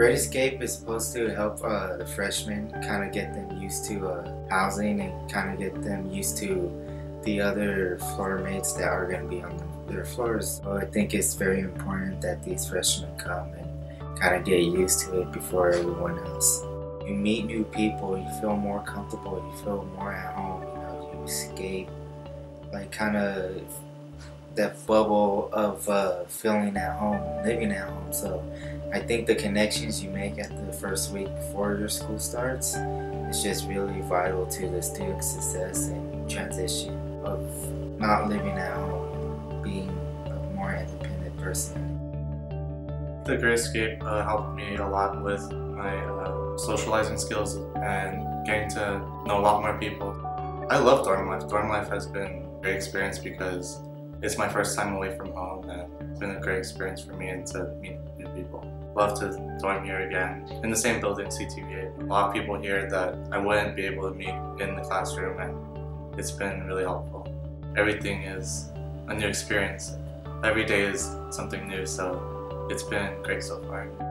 Great Escape is supposed to help the freshmen kind of get them used to housing and kind of get them used to the other floor mates that are going to be on their floors. So I think it's very important that these freshmen come and kind of get used to it before everyone else. You meet new people, you feel more comfortable, you feel more at home, you know, you escape, like kind of that bubble of feeling at home, living at home. So I think the connections you make at the first week before your school starts is just really vital to the student success and transition of not living at home, being a more independent person. The G.R.E.A.T. Escape helped me a lot with my socializing skills and getting to know a lot more people. I love dorm life. Dorm life has been a great experience because it's my first time away from home, and it's been a great experience for me and to meet new people. Love to dorm here again, in the same building, CTVA. A lot of people here that I wouldn't be able to meet in the classroom, and it's been really helpful. Everything is a new experience. Every day is something new, so it's been great so far.